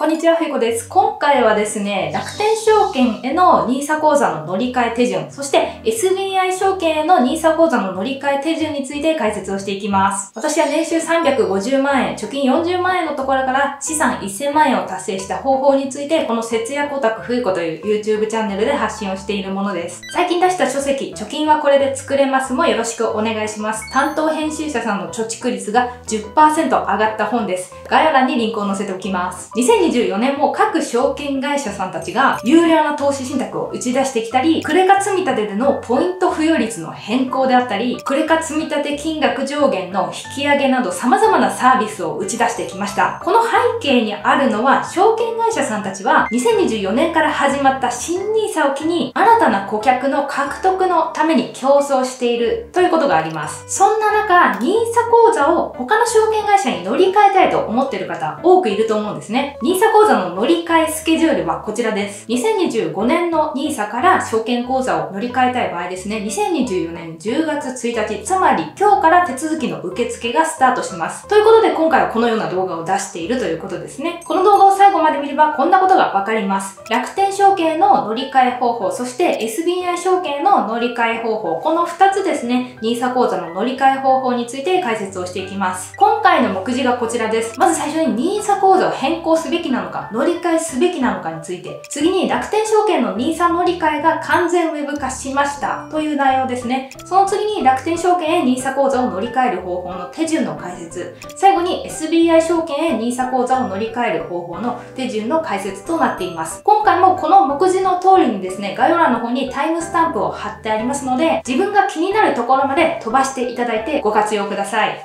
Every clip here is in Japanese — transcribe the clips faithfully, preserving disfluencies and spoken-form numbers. こんにちは、ふいこです。今回はですね、楽天証券への ニーサ 口座の乗り換え手順、そして エスビーアイ 証券への ニーサ 口座の乗り換え手順について解説をしていきます。私は年収さんびゃくごじゅうまんえん、貯金よんじゅうまんえんのところから資産せんまんえんを達成した方法について、この節約オタクふいこという YouTube チャンネルで発信をしているものです。最近出した書籍、貯金はこれで作れますもよろしくお願いします。担当編集者さんの貯蓄率が じゅっパーセント 上がった本です。概要欄にリンクを載せておきます。にせんにじゅうよねんも各証券会社さんたちが優良な投資信託を打ち出してきたり、クレカ積立でのポイント付与率の変更であったり、クレカ積立金額上限の引き上げなど様々なサービスを打ち出してきました。この背景にあるのは、証券会社さんたちはにせんにじゅうよねんから始まった新ニーサ を機に新たな顧客の獲得のために競争しているということがあります。そんな中、ニーサ 口座を他の証券会社に乗り換えたいと思っている方多くいると思うんですね。ニーサ 口座の乗り換えスケジュールはこちらです。にせんにじゅうごねんの ニーサ から証券口座を乗り換えたい場合ですね、にせんにじゅうよねんじゅうがつついたち、つまり今日から手続きの受付がスタートします。ということで今回はこのような動画を出しているということですね。この動画を最後まで見ればこんなことがわかります。楽天証券の乗り換え方法、そして エスビーアイ 証券の乗り換え方法、このふたつですね、ニーサ 口座の乗り換え方法について解説をしていきます。今回の目次がこちらです。まず最初に ニーサ 口座を変更すべきなのか、乗り換えすべきなのかについて、次に楽天証券の ニーサ 乗り換えが完全ウェブ化しましたという内容ですね。その次に楽天証券へ ニーサ 口座を乗り換える方法の手順の解説、最後に エスビーアイ 証券へ ニーサ 口座を乗り換える方法の手順の解説となっています。今回もこの目次の通りにですね、概要欄の方にタイムスタンプを貼ってありますので、自分が気になるところまで飛ばしていただいてご活用ください。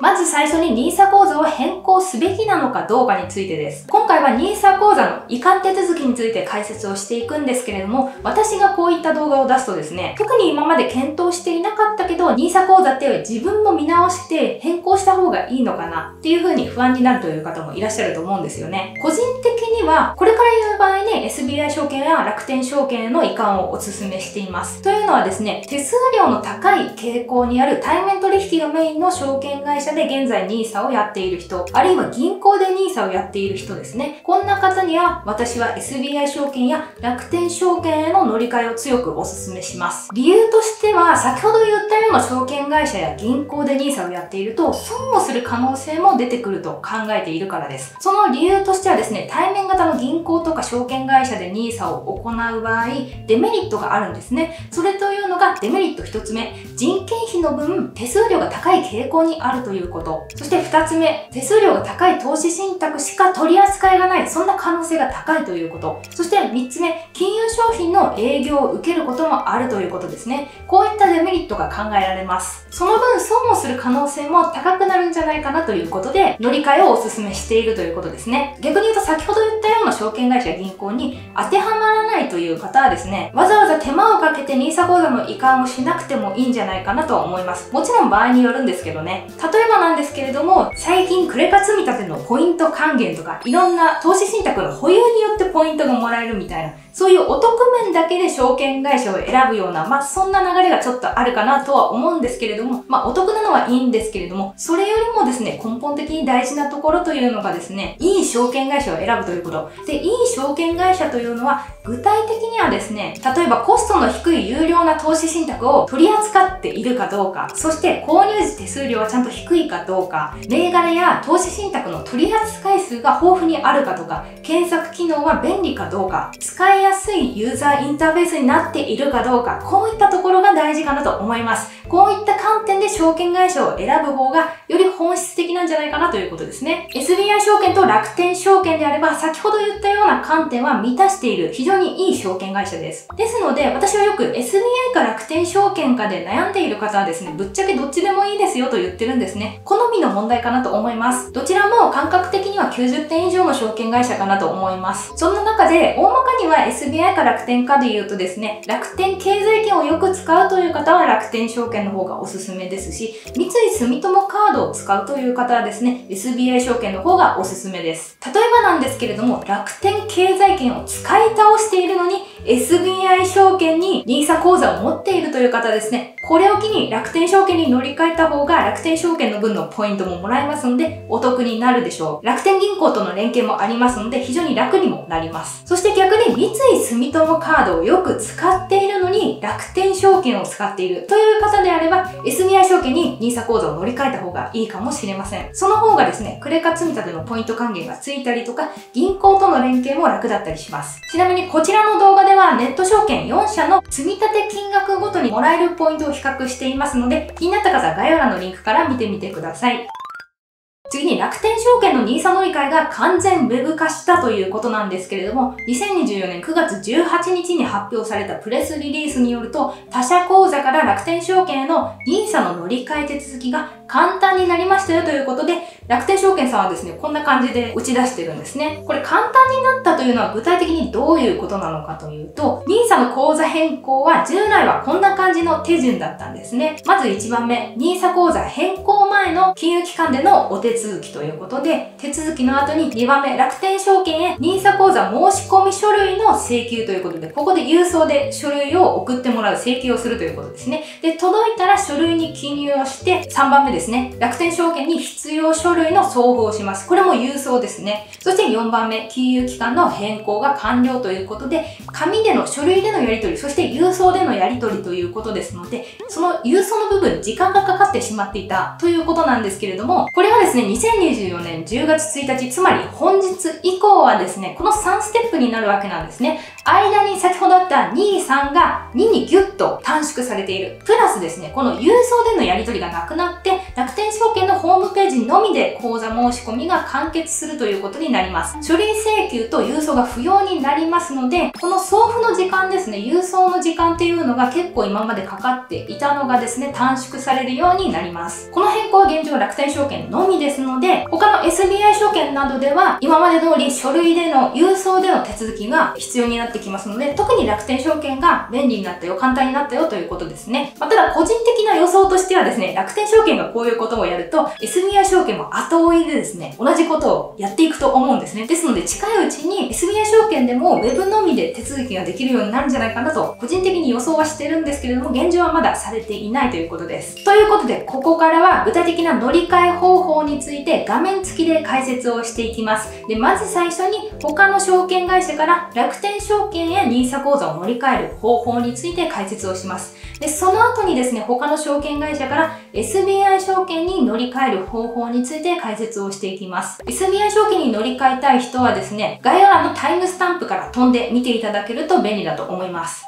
まず最初に ニーサ 口座を変更すべきなのかどうかについてです。今回は ニーサ 口座の移管手続きについて解説をしていくんですけれども、私がこういった動画を出すとですね、特に今まで検討していなかったけど、ニーサ 口座って自分も見直して変更した方がいいのかなっていう風に不安になるという方もいらっしゃると思うんですよね。個人的には、これから言う場合ね、エスビーアイ 証券や楽天証券への移管をお勧めしています。というのはですね、手数料の高い傾向にある対面取引がメインの証券会社で現在 ニーサ をやっている人、あるいは銀行で ニーサ をやっている人ですね。こんな方には私は エスビーアイ 証券や楽天証券への乗り換えを強くおすすめします。理由としては、先ほど言ったような証券会社や銀行で ニーサ をやっていると損をする可能性も出てくると考えているからです。その理由としてはですね、対面型の銀行とか証券会社で ニーサ を行う場合、デメリットがあるんですね。それというのがデメリットひとつめ、人件費の分手数料が高い傾向にあるというということ。そしてふたつめ、手数料が高い投資信託しか取り扱いがない、そんな可能性が高いということ。そしてみっつめ、金融商品の営業を受けることもあるということですね。こういったデメリットが考えられます。その分損をする可能性も高くなるんじゃないかなということで、乗り換えをお勧めしているということですね。逆に言うと、先ほど言ったような証券会社や銀行に当てはまらないという方はですね、わざわざ手間をかけて ニーサ 口座の移管をしなくてもいいんじゃないかなとは思います。もちろん場合によるんですけどね。例えば例えばなんですけれども、最近クレカ積立のポイント還元とか、いろんな投資信託の保有によってポイントがもらえるみたいな、そういうお得面だけで証券会社を選ぶような、まあそんな流れがちょっとあるかなとは思うんですけれども、まあお得なのはいいんですけれども、それよりもですね、根本的に大事なところというのがですね、いい証券会社を選ぶということ。で、いい証券会社というのは、具体的にはですね、例えばコストの低い有料な投資信託を取り扱っているかどうか、そして購入時手数料はちゃんと低いかどうか、銘柄や投資信託の取り扱い数が豊富にあるかとか、検索機能は便利かどうか、使いやすいユーザーインターフェースになっているかどうか、こういったところが大事かなと思います。こういった観点で証券会社を選ぶ方がより本質的なんじゃないかなということですね。エスビーアイ 証券と楽天証券であれば、先ほど言ったような観点は満たしている非常にいい証券会社です。ですので、私はよく エスビーアイ か楽天証券かで悩んでいる方はですね、ぶっちゃけどっちでもいいですよと言ってるんですね。好みの問題かなと思います。どちらも感覚的にはきゅうじゅってん以上の証券会社かなと思います。そんな中で、大まかには エスビーアイ か楽天かで言うとですね、楽天経済圏をよく使うという方は楽天証券券の方がおすすめですし、三井住友カードを使うという方はですね、エスビーアイ 証券の方がおすすめです。例えばなんですけれども、楽天経済圏を使い倒しているのに、エスビーアイ 証券に ニーサ 口座を持っているという方ですね、これを機に楽天証券に乗り換えた方が楽天証券の分のポイントももらえますので、お得になるでしょう。楽天銀行との連携もありますので、非常に楽にもなります。そして逆に三井住友カードをよく使っているのに、楽天証券を使っているという方であれば、エスビーアイ 証券に ニーサ 口座を乗り換えた方がいいかもしれません。その方がですね、クレカ積立のポイント還元がついたりとか、銀行との連携も楽だったりします。ちなみにこちらの動画では、ネット証券よんしゃの積立金額ごとにもらえるポイントを比較していますので、気になった方は概要欄のリンクから見てみてください。次に楽天証券の ニーサ 乗り換えが完全ウェブ化したということなんですけれども、にせんにじゅうよねんくがつじゅうはちにちに発表されたプレスリリースによると、他社口座から楽天証券への ニーサ の乗り換え手続きが簡単になりましたよということで、楽天証券さんはですね、こんな感じで打ち出してるんですね。これ簡単になったというのは具体的にどういうことなのかというと、 ニーサ の口座変更は従来はこんな感じの手順だったんですね。まずいちばんめ、 ニーサ 口座変更前の金融機関でのお手手続きということで、手続きの後ににばんめ、楽天証券へ ニーサ 口座申し込み書類の請求ということで、ここで郵送で書類を送ってもらう、請求をするということですね。で、届いたら書類に記入をして、さんばんめですね、楽天証券に必要書類の送付をします。これも郵送ですね。そしてよんばんめ、金融機関の変更が完了ということで、紙での、書類でのやり取り、そして郵送でのやり取りということですので、その郵送の部分、時間がかかってしまっていたということなんですけれども、これはですね、にせんにじゅうよねんじゅうがつついたち、つまり本日以降はですね、このさんステップになるわけなんですね。間に先ほどあったに、さんがににギュッと短縮されている。プラスですね、この郵送でのやり取りがなくなって、楽天証券のホームページのみで口座申し込みが完結するということになります。書類請求と郵送が不要になりますので、この送付の時間ですね、郵送の時間っていうのが結構今までかかっていたのがですね、短縮されるようになります。この変更は現状楽天証券のみですので、他の エスビーアイ 証券などでは今まで通り書類での郵送での手続きが必要になってきますので、特に楽天証券が便利になったよ、簡単になったよということですね。まあ、ただ個人的な予想としてはですね、楽天証券がこういうことをやると エスビーアイ 証券も後追いでですね、同じことをやっていくと思うんですね。ですので近いうちに エスビーアイ 証券でも Web のみで手続きができるようになるんじゃないかなと個人的に予想はしてるんですけれども、現状はまだされていないということです。ということで、ここからは具体的な乗り換え方法について画面付きで解説をしていきます。で、まず最初に他の証券会社から楽天証券へ ニーサ 口座を乗り換える方法について解説をします。で、その後にですね、他の証券会社から エスビーアイ 証券に乗り換える方法について解説をしていきます。エスビーアイ 証券に乗り換えたい人はですね、概要欄のタイムスタンプから飛んで見ていただけると便利だと思います。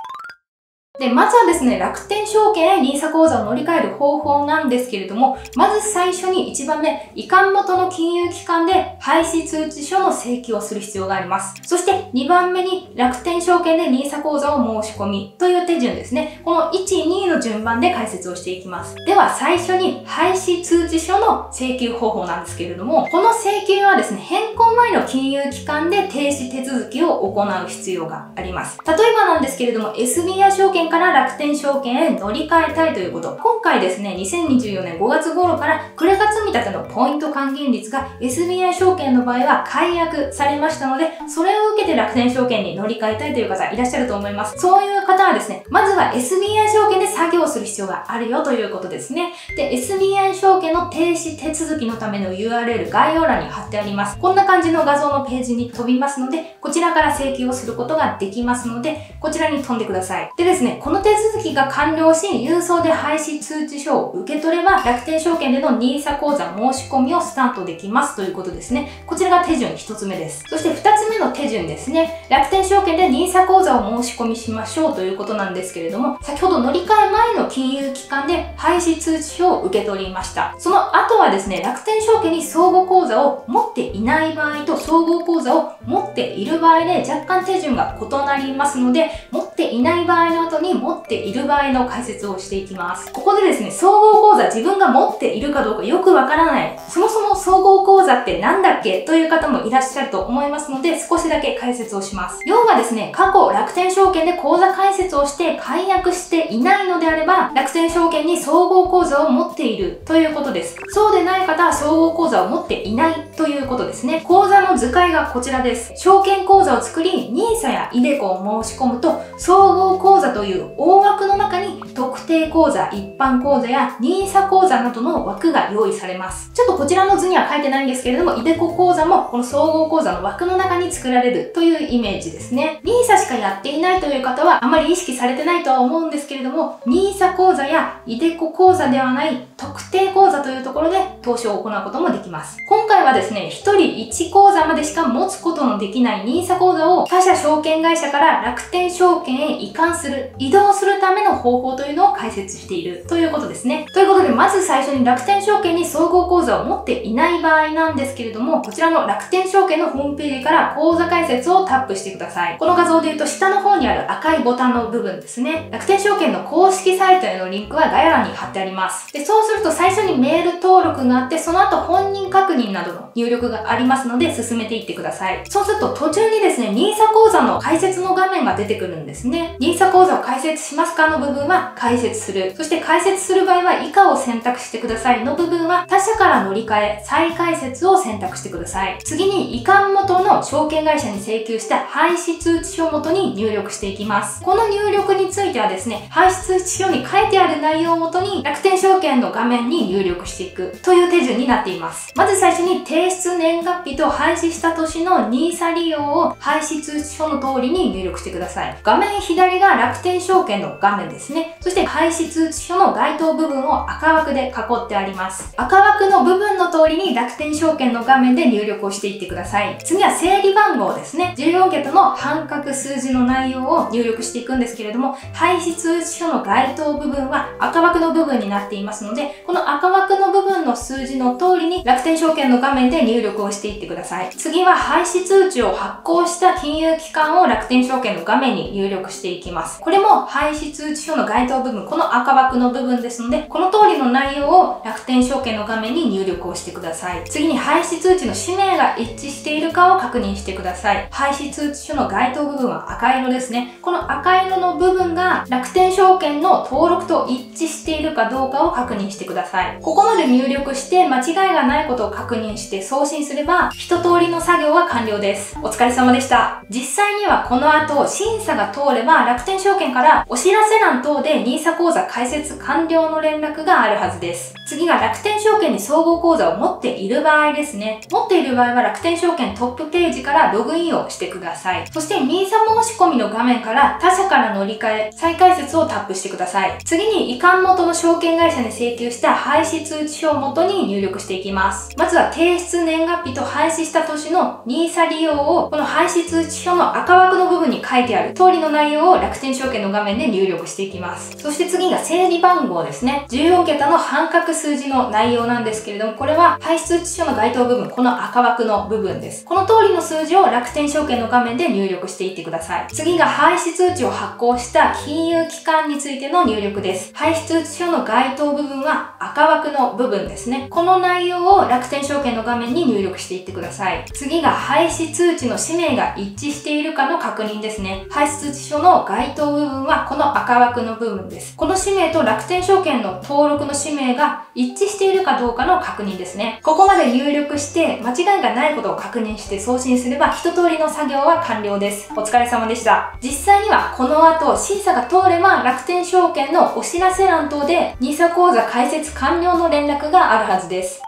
で、まずはですね、楽天証券へ ニーサ 口座を乗り換える方法なんですけれども、まず最初にいちばんめ、移管元の金融機関で廃止通知書の請求をする必要があります。そしてにばんめに楽天証券で ニーサ 口座を申し込みという手順ですね。このいち、にの順番で解説をしていきます。では最初に廃止通知書の請求方法なんですけれども、この請求はですね、変更前の金融機関で停止手続きを行う必要があります。例えばなんですけれども、エスビーアイ 証券から楽天証券へ乗り換えたいということ。今回ですね、にせんにじゅうよねんごがつごろからクレカ積立のポイント還元率が エスビーアイ 証券の場合は解約されましたので、それを受けて楽天証券に乗り換えたいという方いらっしゃると思います。そういう方はですね、まずは エスビーアイ 証券で作業する必要があるよということですね。で、エスビーアイ 証券の停止手続きのための ユーアールエル 概要欄に貼ってあります。こんな感じの画像のページに飛びますので、こちらから請求をすることができますので、こちらに飛んでください。でですね、この手続きが完了し、郵送で廃止通知書を受け取れば、楽天証券での ニーサ 口座申し込みをスタートできますということですね。こちらが手順ひとつめです。そしてふたつめの手順ですね。楽天証券で ニーサ 口座を申し込みしましょうということなんですけれども、先ほど乗り換え前の金融機関で廃止通知書を受け取りました。その後はですね、楽天証券に相互口座を持っていない場合と、相互口座を持っている場合で若干手順が異なりますので、持ってっていない場合の後に持っている場合の解説をしていきます。ここでですね、総合講座自分が持っているかどうかよくわからない、そもそも総合講座ってなんだっけという方もいらっしゃると思いますので、少しだけ解説をします。要はですね、過去楽天証券で口座開設をして解約していないのであれば、楽天証券に総合口座を持っているということです。そうでない方は総合口座を持っていないということですね。口座の図解がこちらです。証券口座を作り、ニーサ やイデコを申し込むと、総合口座という大枠の中に特定口座、一般口座や ニーサ 口座などの枠が用意されます。ちょっとこちらの図には書いてないんですけれども、イデコ口座もこの総合口座の枠の中に作られるというイメージですね。ニーサ しかやっていないという方はあまり意識されてないとは思うんですけれども、ニーサ 口座やイデコ口座ではない特定口座というところで投資を行うこともできます。今回はですね、ひとりいち口座までしか持つことのできない ニーサ 口座を他社証券会社から楽天証券へ移管する、移動するための方法というのを解説しているということですね。ということで、まず最初に楽天証券に総合口座を持っていない場合なんですけれども、こちらの楽天証券のホームページから口座解説をタップしてください。この画像で言うと下の方にある赤いボタンの部分ですね。楽天証券の公式サイトへのリンクは概要欄に貼ってあります。で、そうすると最初にメール登録があって、その後本人確認などの入力がありますので進めていってください。そうすると途中にですね、ニーサ 口座の解説の画面が出てくるんですね。ニーサ 口座を開設しますかの部分は開設する。そして開設する場合は以下を選択してくださいの部分は他社から乗り換え、再開設を選択してください。次に移管元の証券会社に請求した廃止通知書元に入力していきます。この入力についてはですね、廃止通知書に書いてある内容を元に楽天証券の画面に入力していくという手順になっています。まず最初に提出年月日と廃止した年の ニーサ 利用を廃止通知書の通りに入力してください。画面左が楽天証券の画面ですね。そして廃止通知書の該当部分を赤枠で囲ってあります。赤枠の部分の通りに楽天証券の画面で入力をしていってください。次は整理番号ですね。じゅうよんけたの半角数字の内容を入力していくんですけれども、廃止通知書の該当部分は赤枠の部分になっていますので、この赤枠の部分の数字の通りに楽天証券の画面で入力をしていってください。次は廃止通知を発行した金融機関を楽天証券の画面に入力していきます。これも廃止通知書の該当部分、この赤枠の部分ですので、この通りの内容を楽天証券の画面に入力をしてください。次に廃止通知の氏名が一致しているかを確認してください。廃止通知書の該当部分は赤色ですね。この赤色の部分が楽天証券の登録と一致しているかどうかを確認してください。ここまで入力して間違いがないことを確認して送信すれば一通りの作業は完了です。お疲れ様でした。実際にはこの後審査が通れば楽天証券からお知らせ欄等で ニーサ 口座開設完了の連絡があるはずです。次が楽天証券に総合口座を持っている場合ですね。持っている場合は楽天証券トップページからログインをしてください。そして ニーサ 申し込みの画面から他社から乗り換え、再開設をタップしてください。次に移管元の証券会社に請求した廃止通知書を元に入力していきます。まずは提出年月日と廃止した年の ニーサ 利用をこの廃止通知書の赤枠の部分に書いてある通りの内容を楽天証券の画面で入力していきます。そして次が整理番号ですね。じゅうよんけたの半角数字の内容なんですけれども、これは廃止通知書の該当部分、この赤枠の部分です。この通りの数字を楽天証券の画面で入力していってください。次が廃止通知を発行した金融機関についての入力です。廃止通知書の該当部分は赤枠の部分ですね。この内容を楽天証券の画面に入力していってください。次が廃止通知の氏名が一致しているかの確認ですね。廃止通知書の該当部分はこの赤枠の部分です。この氏名と楽天証券の登録の氏名が一致しているかどうかの確認ですね。ここまで入力して間違いがないことを確認して送信すれば一通りの作業は完了です。お疲れ様でした。実際にはこの後審査が通れば楽天証券のお知らせ欄等で ニーサ 口座開設完了の連絡があるはずです。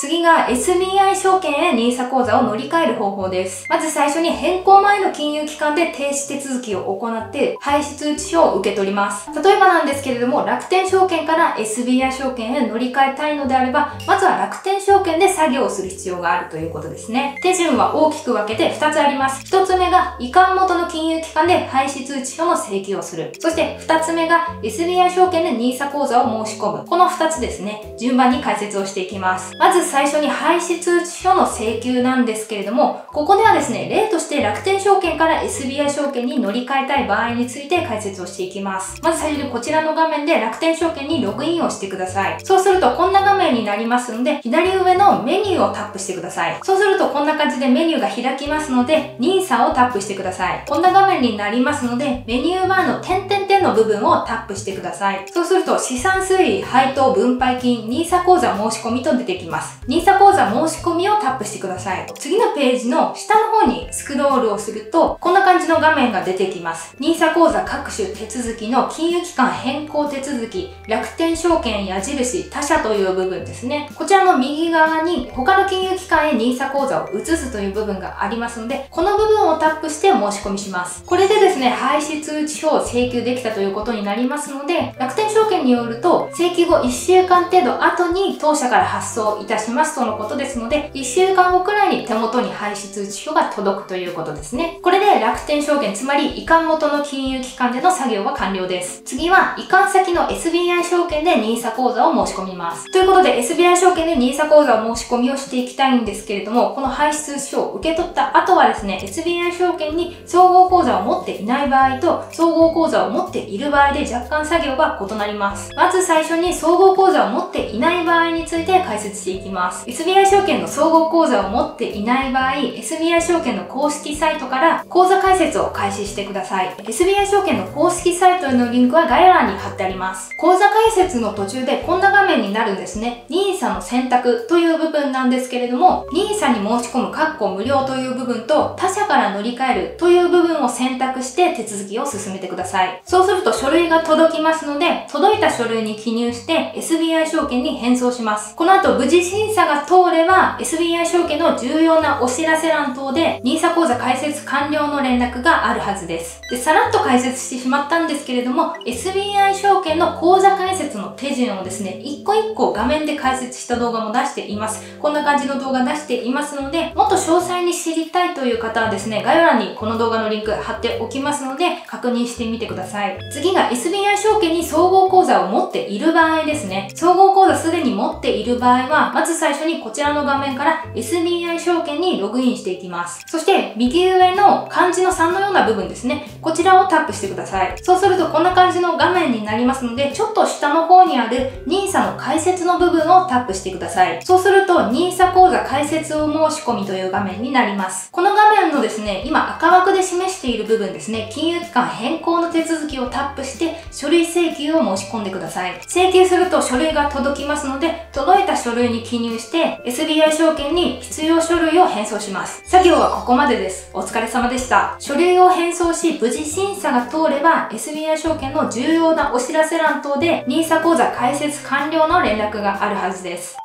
次が エスビーアイ 証券へ ニーサ 口座を乗り換える方法です。まず最初に変更前の金融機関で停止手続きを行って廃止通知書を受け取ります。例えばなんですけれども、楽天証券から エスビーアイ 証券へ乗り換えたいのであれば、まずは楽天証券で作業をする必要があるということですね。手順は大きく分けてふたつあります。ひとつめが移管元の金融機関で廃止通知書の請求をする。そしてふたつめが エスビーアイ 証券で ニーサ 口座を申し込む。このふたつですね。順番に解説をしていきます。まず最初に廃止通知書の請求なんですけれども、ここではですね、例として楽天証券から エスビーアイ 証券に乗り換えたい場合について解説をしていきます。まず最初にこちらの画面で楽天証券にログインをしてください。そうするとこんな画面になりますので、左上のメニューをタップしてください。そうするとこんな感じでメニューが開きますので、ニーサ をタップしてください。こんな画面になりますので、メニューバーの点々点の部分をタップしてください。そうすると資産推移、配当、分配金、ニーサ 口座申し込みと出てきます。ニーサ 口座申し込みをタップしてください。次のページの下の方にスクロールをすると、こんな感じの画面が出てきます。ニーサ 口座各種手続きの金融機関変更手続き、楽天証券矢印、他社という部分ですね。こちらの右側に他の金融機関へ ニーサ 口座を移すという部分がありますので、この部分をタップして申し込みします。これでですね、廃止通知書を請求できたということになりますので、楽天証券によると、請求後いっしゅうかん程度後に当社から発送いたしますとのことですので、いっしゅうかんごくらいに手元に廃止通知書が届くということですね。これで楽天証券、つまり移管元の金融機関での作業は完了です。次は移管先の エスビーアイ 証券で ニーサ 口座を申し込みます。ということで エスビーアイ 証券で ニーサ 口座を申し込みをしていきたいんですけれども、この廃止通知書を受け取った後はですね、エスビーアイ 証券に総合口座を持っていない場合と総合口座を持っている場合で若干作業が異なります。まず最初に総合口座を持っていない場合について解説していきます。エスビーアイ 証券の総合口座を持っていない場合、エスビーアイ 証券の公式サイトから口座開設を開始してください。エスビーアイ 証券の公式サイトへのリンクは概要欄に貼ってあります。口座開設の途中でこんな画面になるんですね。ニーサ の選択という部分なんですけれども、ニーサ に申し込む括弧無料という部分と他社から乗り換えるという部分を選択して手続きを進めてください。そうすると書類が届きますので、届いた書類に記入して エスビーアイ 証券に返送します。この後無事審査が通れば エスビーアイ 証券の重要なお知らせ欄等で ニーサ 口座開設完了の連絡があるはずです。で、さらっと解説してしまったんですけれども、 エスビーアイ 証券の口座開設の手順をですね、一個一個画面で解説した動画も出しています。こんな感じの動画出していますので、もっと詳細に知りたいという方はですね、概要欄にこの動画のリンク貼っておきますので、確認してみてください。次が エスビーアイ 証券に総合口座を持っている場合ですね。総合口座すでに持っている場合は、まず最初にこちらの画面から エスビーアイ 証券にログインしていきます。そして、右上の漢字のさんのような部分ですね。こちらをタップしてください。そうするとこんな感じの画面になりますので、ちょっと下の方にある ニーサ の解説の部分をタップしてください。そうすると ニーサ 口座開設を申し込みという画面になります。この画面のですね、今赤枠で示している部分ですね、金融機関変更の手続きをタップして書類請求を申し込んでください。請求すると書類が届きますので、届いた書類に記入して エスビーアイ 証券に必要書類を返送します。作業はここまでです。お疲れ様でした。書類を返送し、無事審査が通れば エスビーアイ 証券の重要なお知らせ欄等で ニーサ 口座開設完了の連絡があるはずです。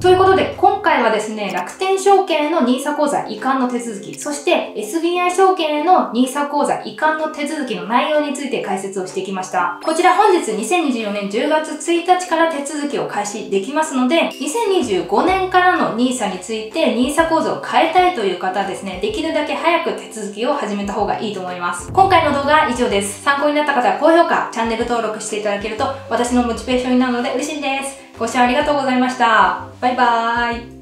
ということで、今回はですね、楽天証券への ニーサ 口座移管の手続き、そして エスビーアイ 証券への ニーサ 口座移管の手続きの内容について解説をしてきました。こちら本日にせんにじゅうよねんじゅうがつついたちから手続きを開始できますので、にせんにじゅうごねんからの ニーサ について ニーサ 口座を変えたいという方はですね、できるだけ早く手続きを始めた方がいいと思います。今回の動画は以上です。参考になった方は高評価、チャンネル登録していただけると私のモチベーションになるので嬉しいです。ご視聴ありがとうございました。バイバーイ。